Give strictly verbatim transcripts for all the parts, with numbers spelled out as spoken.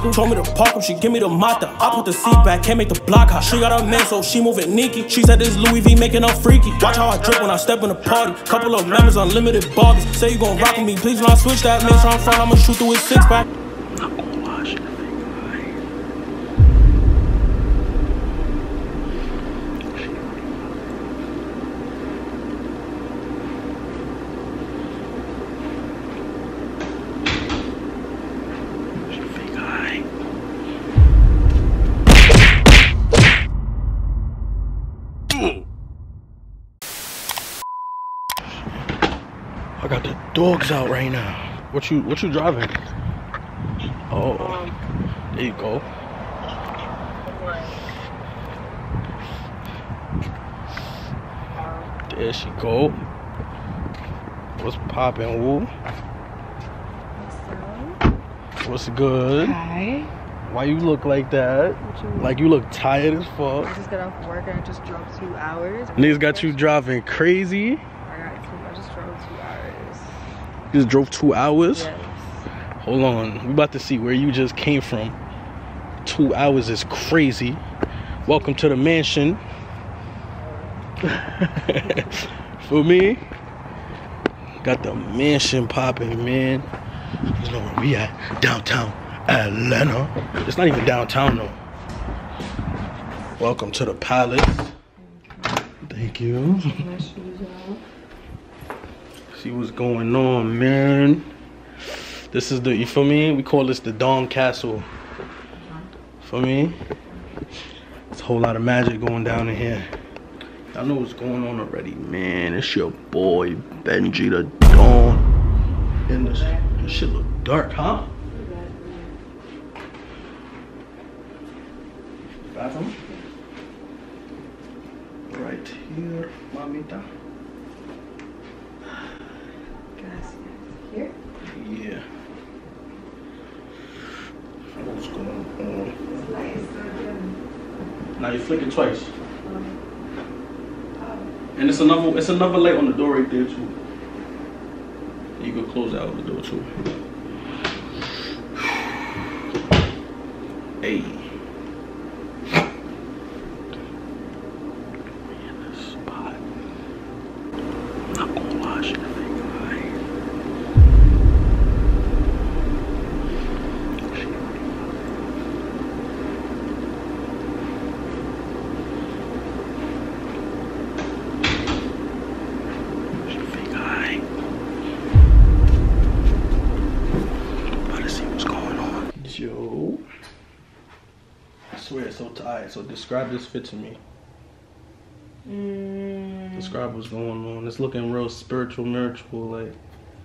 school. Told me to park him, she give me the mata. I put the seat back, can't make the block hot. She got a man, so she moving Nikki. She said this Louis V making her freaky. Watch how I drip when I step in the party. Couple of members, unlimited barbies. Say you gon' rock with me, please when I switch that mix. I'm front, I'ma shoot through his six pack. I got the dogs out right now. What you what you driving? Oh, there you go. There she go. What's poppin', woo? What's good? Hi. Why you look like that? You like you look tired as fuck. I just got off work and I just drove two hours. Niggas got you driving crazy. You just drove two hours? Yes. Hold on. We about to see where you just came from. Two hours is crazy. Welcome to the mansion. For me, got the mansion popping, man. You know where we at? Downtown Atlanta. It's not even downtown, though. Welcome to the palace. Thank you. Thank you. See what's going on, man. This is the, you feel me? We call this the Don Castle. For me? It's a whole lot of magic going down in here. Y'all know what's going on already, man. It's your boy, Benji the Don. And this, this shit look dark, huh? Bathroom? Right here, mamita. Here? Yeah. What's going on? Now you flick it twice. And it's another it's another light on the door right there too. You can close out the door too. Hey. Man, this spot. I'm not gonna wash it. So describe this fit to me. Mm. Describe what's going on. It's looking real spiritual, miracle, like.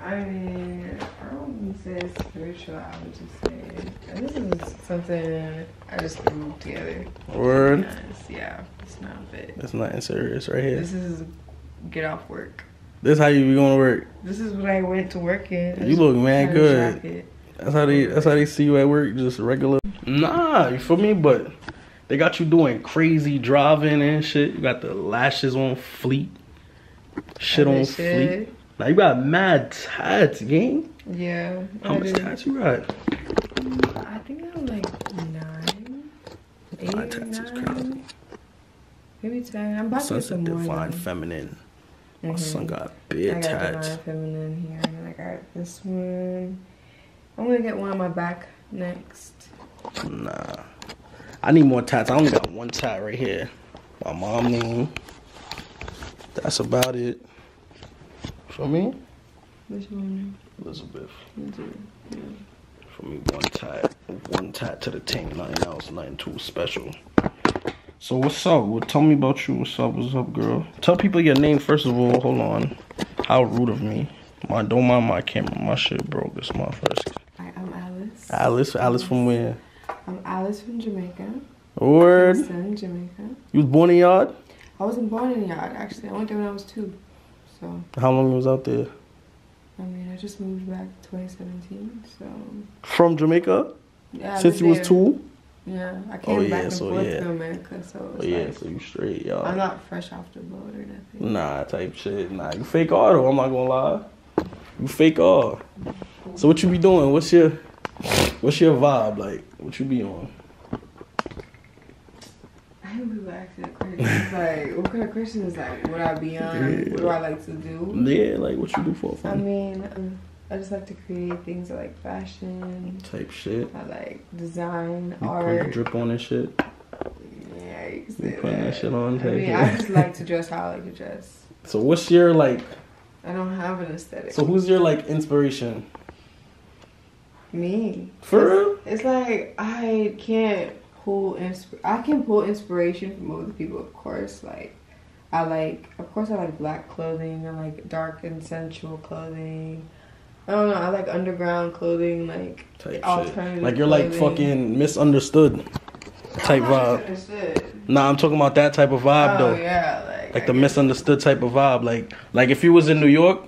I mean, I wouldn't say spiritual. I would just say this is something I just threw together. Word. Because, yeah, it's not fit. That's nothing serious, right here. This is get off work. This is how you be going to work. This is what I went to work in. You look mad good. That's how they. That's how they see you at work, just regular. Nah, you feel me, but. They got you doing crazy driving and shit. You got the lashes on fleet. Shit on fleet. Now you got mad tats, gang. Yeah. How much tats you got? I think I'm like nine. Eight, nine tats is crazy. Maybe ten. I'm about to get some more. My son's a divine feminine. My son got big tats. I got divine feminine here. And I got this one. I'm going to get one on my back next. Nah. I need more tats. I only got one tat right here. My mom name. That's about it. For me? What's your name? Elizabeth. Elizabeth. Yeah. For me, one tat. One tat to the tank. Nothing else. Nothing too special. So what's up? Well, tell me about you. What's up? What's up, girl? Tell people your name first of all. Hold on. How rude of me. My don't mind my camera. My shit broke. It's my first. Alright, I'm Alice. Alice. Alice from where? I'm Alice from Jamaica. Word. I'm from Jamaica. You was born in Yard? I wasn't born in Yard, actually. I went there when I was two. So. How long you was out there? I mean, I just moved back twenty seventeen, so. From Jamaica? Yeah. Since you was two? Yeah, I came oh, yeah, back and so, forth yeah. to America, so. It was oh, yeah, like, so you straight, y'all. I'm not fresh off the boat or nothing. Nah, type shit. Nah, you fake all though. I'm not gonna lie. You fake all. So what you be doing? What's your What's your vibe like? What you be on? I hate people asking that question. It's like, what kind of question is like, what I be on? Yeah. What do I like to do? Yeah, like what you do for fun? I mean, um, I just like to create things that, like fashion type shit. I like design, you art. Put drip on and shit. Yeah, you can say you put that. that shit on. I mean, it. I just like to dress how I like to dress. So what's your like? I don't have an aesthetic. So who's your like inspiration? Me. For real? It's like I can't pull insp. I can pull inspiration from other people, of course. Like I like, of course, I like black clothing. I like dark and sensual clothing. I don't know. I like underground clothing, like type alternative shit. Like you're clothing. Like fucking misunderstood type vibe. Misunderstood. Nah, I'm talking about that type of vibe oh, though. Yeah, like, like the misunderstood type of vibe. Like like if you was in New York,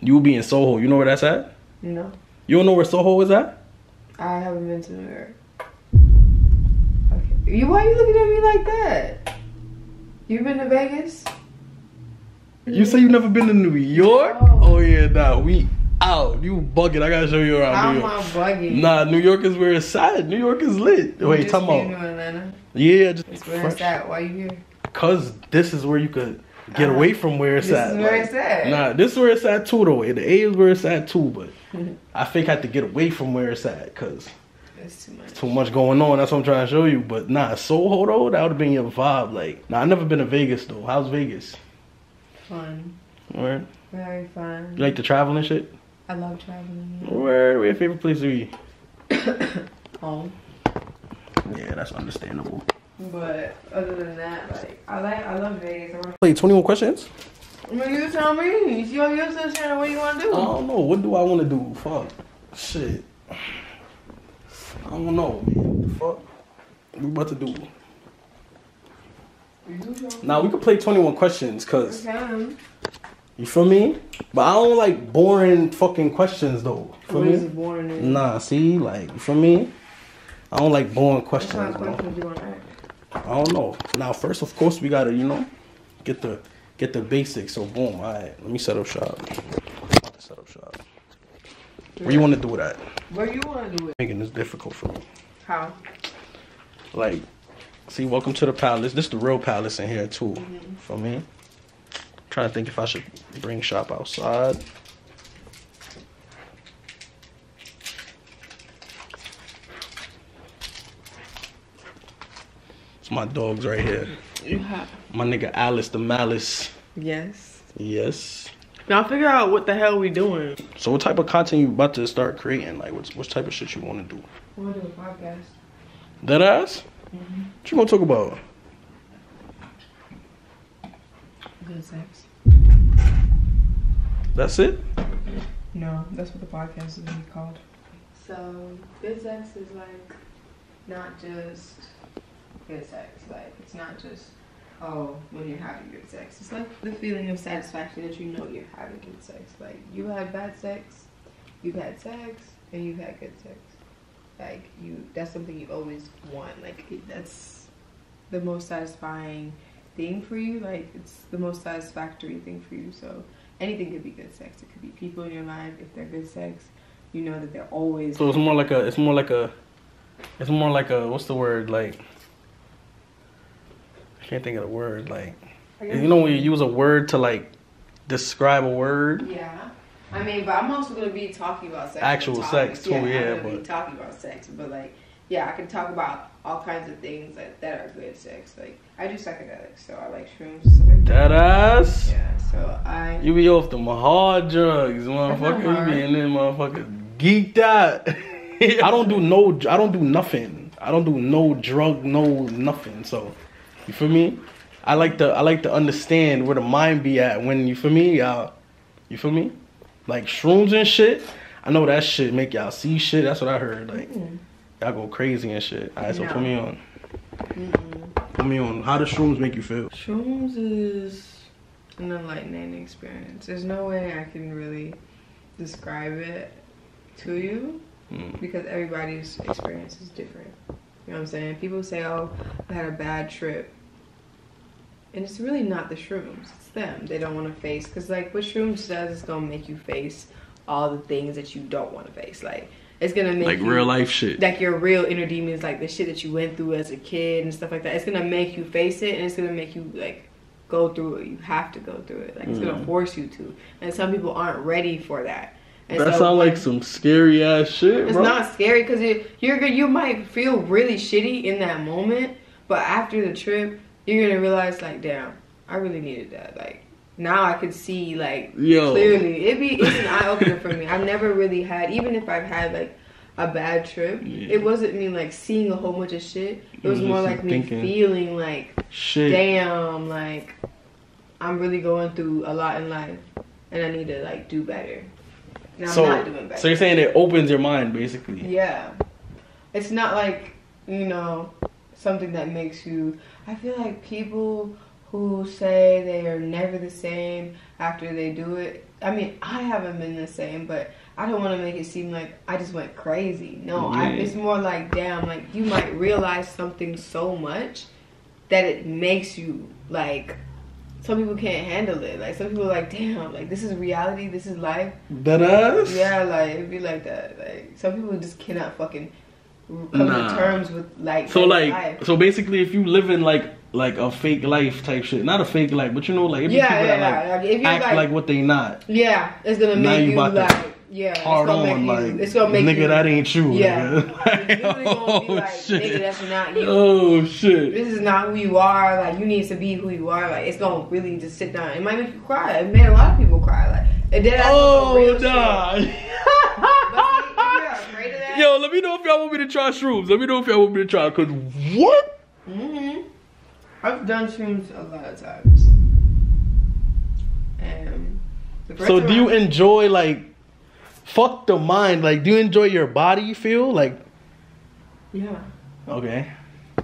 you would be in Soho. You know where that's at? No. You don't know where Soho is at? I haven't been to New York. Okay. Why are you looking at me like that? You been to Vegas? You say you never been to New York? Oh, oh yeah, nah, we out. You bugging. I gotta show you around How New York. How am I bugging? Nah, New York is where it's at. New York is lit. You Wait, come on. Atlanta? Yeah, just it's where fresh. It's at. Why you here? Cause this is where you could get uh, away from where it's this at. This is where like, it's at. Nah, this is where it's at too though. The A is where it's at too, but I think I had to get away from where it's at cause it's too much. too much going on. That's what I'm trying to show you. But nah, Soho though, that would have been your vibe. Like, nah, I've never been to Vegas though. How's Vegas? Fun. Word. Very fun. You like to travel and shit? I love traveling. Yeah. Where? Where's your favorite place to be? Home. Yeah, that's understandable. But other than that, like I like I love Vegas. I want play twenty-one questions. Well, you tell me. It's your YouTube channel. What do you want to do? I don't know. What do I want to do? Fuck. Shit. I don't know, man. What the fuck? What we about to do? Now, nah, we could play twenty-one questions, cause okay. You feel me? But I don't like boring fucking questions, though. You feel what me? Is boring, is? Nah, see? Like, you feel me? I don't like boring questions, what kind of questions do you want to ask? I don't know. Now, first, of course, we gotta, you know, get the get the basics. So, boom. All right, let me set up shop. Set up shop. Yeah. Where you want to do it at? Where you want to do it? Making this difficult for me. How? Like, see, welcome to the palace. This is the real palace in here too. Mm-hmm. For me, I'm trying to think if I should bring shop outside. My dog's right here. Yeah. My nigga Alice the Malice. Yes. Yes. Now figure out what the hell we doing. So what type of content you about to start creating? Like what's what type of shit you wanna do? I wanna do a podcast. That ass? Mm-hmm. What you gonna talk about? Good sex. That's it? No, that's what the podcast is gonna be called. So good sex is like not just good sex, like it's not just oh when you're having good sex, it's like the feeling of satisfaction that you know you're having good sex. Like you had bad sex, you've had sex, and you've had good sex. Like you, that's something you always want. Like it, that's the most satisfying thing for you. Like it's the most satisfactory thing for you. So anything could be good sex. It could be people in your life. If they're good sex, you know that they're always. So it's more like a. It's more like a. It's more like a. What's the word like? Can't think of the word, like you know when you use a word to like describe a word. Yeah, I mean, but I'm also gonna be talking about sex. Actual sex too, yeah. yeah I'm gonna but... be talking about sex, but like, yeah, I can talk about all kinds of things like that are good sex. Like I do psychedelics, so I like shrooms. So like that ass. Yeah, so I. You be off the hard drugs, motherfucker. You be in there, motherfucker. Geeked out. I don't do no. I don't do nothing. I don't do no drug, no nothing. So. You feel me? I like to I like to understand where the mind be at when you feel me, y'all. You feel me? Like shrooms and shit. I know that shit make y'all see shit. That's what I heard. Like y'all go crazy and shit. All right, so no. Put me on. Mm-mm. Put me on. How do shrooms make you feel? Shrooms is an enlightening experience. There's no way I can really describe it to you mm. because everybody's experience is different. You know what I'm saying? People say, oh, I had a bad trip. And it's really not the shrooms. It's them. They don't want to face. Because, like, what shrooms does is going to make you face all the things that you don't want to face. Like, It's gonna make like you, real life shit, like your real inner demons, like the shit that you went through as a kid and stuff like that. It's gonna make you face it, and it's gonna make you like go through it. You have to go through it. Like it's mm. gonna force you to. And some people aren't ready for that. And that so, sounds like, like some scary ass shit. It's bro. not scary because it, you're you might feel really shitty in that moment, but after the trip, you're gonna realize like, damn, I really needed that. Like. Now I could see, like, Yo. clearly. It be, it's an eye-opener for me. I've never really had, even if I've had, like, a bad trip, yeah. it wasn't me, like, seeing a whole bunch of shit. It was mm, more like me thinking. feeling, like, shit. damn, like, I'm really going through a lot in life. And I need to, like, do better. And I'm so, not doing better. So you're saying it opens your mind, basically. Yeah. It's not, like, you know, something that makes you... I feel like people... who say they are never the same after they do it. I mean, I haven't been the same, but I don't want to make it seem like I just went crazy. No, yeah. I, it's more like, damn, like you might realize something so much that it makes you, like, some people can't handle it. Like, some people are like, damn, like, this is reality, this is life. That ass? Yeah, like, it'd be like that. Like, some people just cannot fucking come nah. to terms with, like, so like life. So basically, if you live in, like, like a fake life type shit, not a fake life, but you know, like, if yeah, people yeah, that, like, like if you act like, like what they not, yeah, it's gonna make you, you like, yeah, hard it's on, like, you, it's gonna make nigga, you, that ain't you, yeah, nigga. Like, oh, be like, shit. Nigga, that's not you. Oh shit, this is not who you are. Like, you need to be who you are. Like, it's gonna really just sit down. It might make you cry. It made a lot of people cry. Like, it did. Oh, nah. Yo, let me know if y'all want me to try shrooms. Let me know if y'all want me to try. Cause what? Mm-hmm. I've done shrooms a lot of times. And the so do you enjoy, like, fuck the mind, like, do you enjoy your body, you feel? Like, yeah. Okay.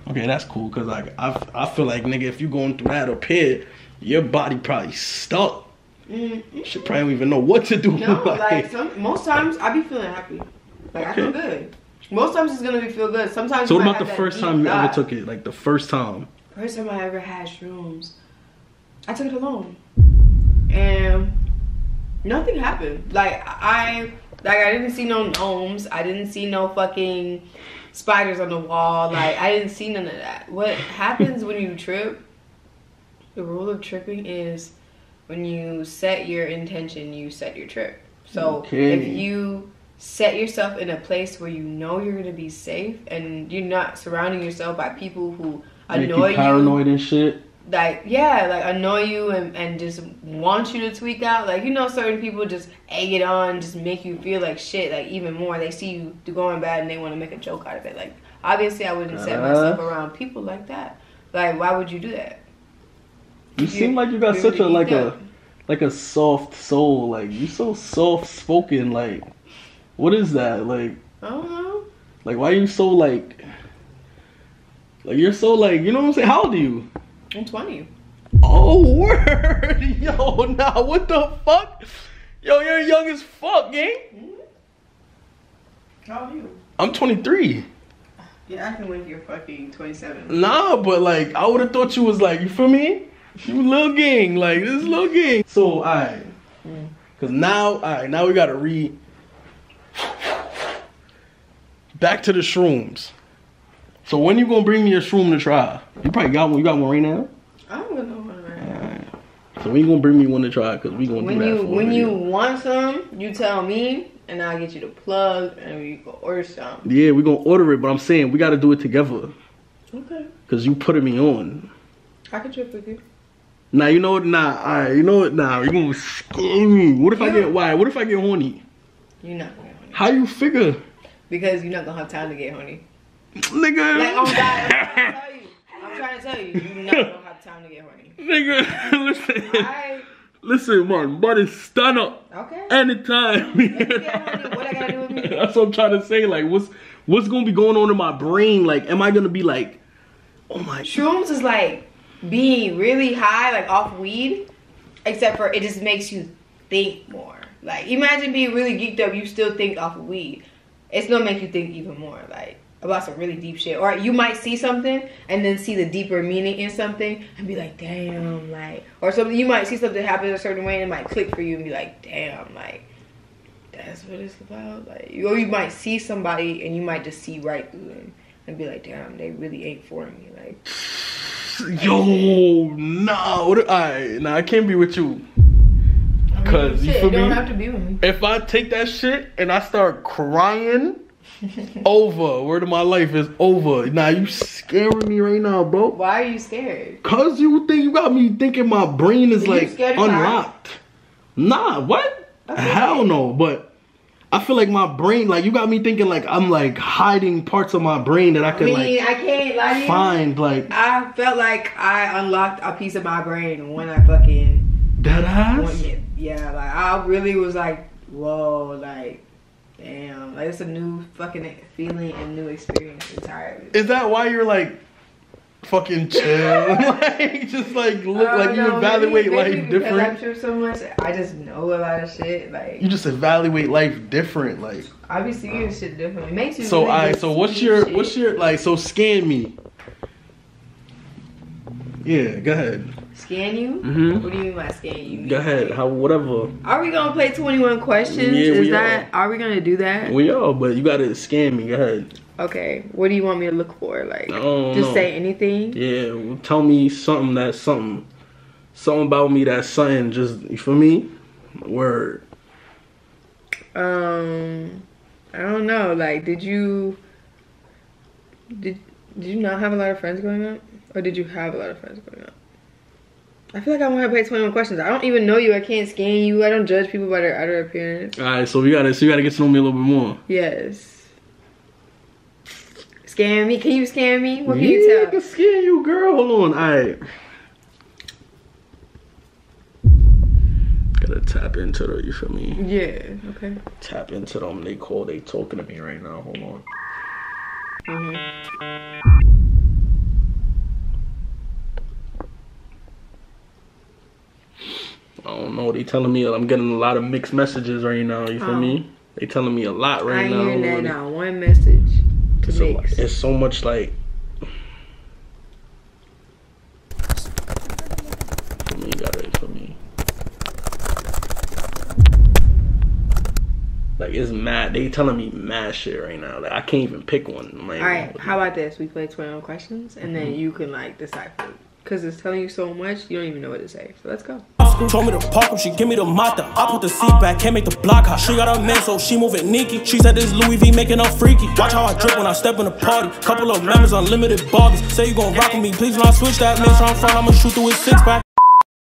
Okay, that's cool, because, like, I, I feel like, nigga, if you going through that up here, your body probably stuck. Mm-hmm. You should probably don't even know what to do. No, like, like some, most times, I be feeling happy. Like, okay. I feel good. Most times, it's going to be feel good. Sometimes So what about the first time you ever took it? Like, the first time. First time I ever had shrooms, I took it alone, and nothing happened. Like I, like I didn't see no gnomes. I didn't see no fucking spiders on the wall. Like I didn't see none of that. What happens when you trip? The rule of tripping is when you set your intention, you set your trip. So okay. if you set yourself in a place where you know you're gonna be safe, and you're not surrounding yourself by people who annoy you, paranoid and shit. Like, yeah, like annoy you and, and just want you to tweak out. Like, you know, certain people just egg it on, just make you feel like shit, like even more. They see you going bad and they want to make a joke out of it. Like, obviously I wouldn't set myself around people like that. Like, why would you do that? You, you seem like you got such a, like a, like a soft soul. Like, you so soft spoken. Like, what is that? Like, I don't know. Like, why are you so, like... Like, you're so, like, you know what I'm saying? How old are you? I'm twenty. Oh, word. Yo, nah, what the fuck? Yo, you're young as fuck, gang. Mm-hmm. How old are you? I'm twenty-three. You're acting like you're fucking twenty-seven. Nah, but, like, I would have thought you was, like, you feel me? You little gang. Like, this is little gang. So, all right. Because now, all right, now we got to read. Back to the shrooms. So when you gonna bring me a shroom to try? You probably got one. You got one right now. I don't know one right now. Alright. So when you gonna bring me one to try? Cause we gonna when do you, that for when you. When you want some, you tell me, and I'll get you the plug, and we go order some. Yeah, we gonna order it, but I'm saying we gotta do it together. Okay. Cause you putting me on. I could trip with you. Nah, you know what? Nah, alright. You know what? Nah, you gonna scare me. What if yeah. I get why? What if I get horny? You're not gonna get horny. How you figure? Because you're not gonna have time to get horny. Nigga, like, oh God, I'm, trying you, I'm trying to tell you, you not gonna have time to get horny. Nigga, listen, I, listen, man, buddy, stand up. Okay. Anytime. If you get horny, what I gotta do with me? That's what I'm trying to say. Like, what's what's gonna be going on in my brain? Like, am I gonna be like, oh my? Shrooms is like being really high, like off weed, except for it just makes you think more. Like, imagine being really geeked up, you still think off of weed. It's gonna make you think even more. Like. About some really deep shit, or you might see something and then see the deeper meaning in something and be like, damn, like, or something. You might see something happen a certain way and it might click for you and be like, damn, like, that's what it's about. Like, or you might see somebody and you might just see right through them and be like, damn, they really ain't for me. Like, yo, no, I, nah, I can't be with you. Cause shit, you feel me? Don't have to be with me. If I take that shit and I start crying, over. Word of my life is over. Nah, you scaring me right now, bro. Why are you scared? Cause you think you got me thinking my brain is like unlocked. Nah, what? Okay. Hell no. But I feel like my brain, like you got me thinking like I'm like hiding parts of my brain that I could I mean, like I can't lie to you. Find like I felt like I unlocked a piece of my brain when I fucking. That ass? Yeah, like I really was like, whoa, like, damn, like it's a new fucking feeling and new experience entirely. Is that why you're like, fucking chill, like just like look uh, like no, you evaluate maybe, maybe life different? I'm sure so much, I just know a lot of shit. Like you just evaluate life different, like I be seeing uh, shit different. It makes you. So I, so what's your, shit. what's your like? So scan me. Yeah, go ahead. Scan you? Mm-hmm. What do you mean by scan you? Go ahead, how whatever. Are we gonna play twenty-one questions? Yeah, Is that are. are we gonna do that? We are, but you gotta scan me. Go ahead. Okay, what do you want me to look for? Like, just know. say anything. Yeah, well, tell me something that's something, something about me that's something. Just you feel me? Word. Um, I don't know. Like, did you did did you not have a lot of friends growing up, or did you have a lot of friends growing up? I feel like I want to play twenty-one questions. I don't even know you. I can't scan you. I don't judge people by their outer appearance. All right, so we gotta, so you gotta get to know me a little bit more. Yes. Scan me. Can you scan me? What can yeah, you tell? I can scan you, girl. Hold on. All right. Gotta tap into the. You feel me? Yeah. Okay. Tap into them. They call. They talking to me right now. Hold on. Mm-hmm. I don't know. They telling me I'm getting a lot of mixed messages right now. You feel oh. me? They telling me a lot right I now. I hear that now. One message. It's, a, it's so much like. For me, got it for me. Like it's mad. They telling me mad shit right now. Like I can't even pick one. Like, all right. How about this? We play twenty-one questions, and mm-hmm. then you can like decipher. Cause it's telling you so much, you don't even know what to say. So let's go. Told me to park him, she give me the mata. I put the seat back, can't make the block hot. She got a man, so she moving Nikki. She said this Louis V making her freaky. Watch how I drip when I step in the party. Couple of members, unlimited bargains. Say you gon' rock with me, please when I switch that mix. I'm front, I'ma shoot through his six pack.